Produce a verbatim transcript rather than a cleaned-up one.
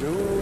Go.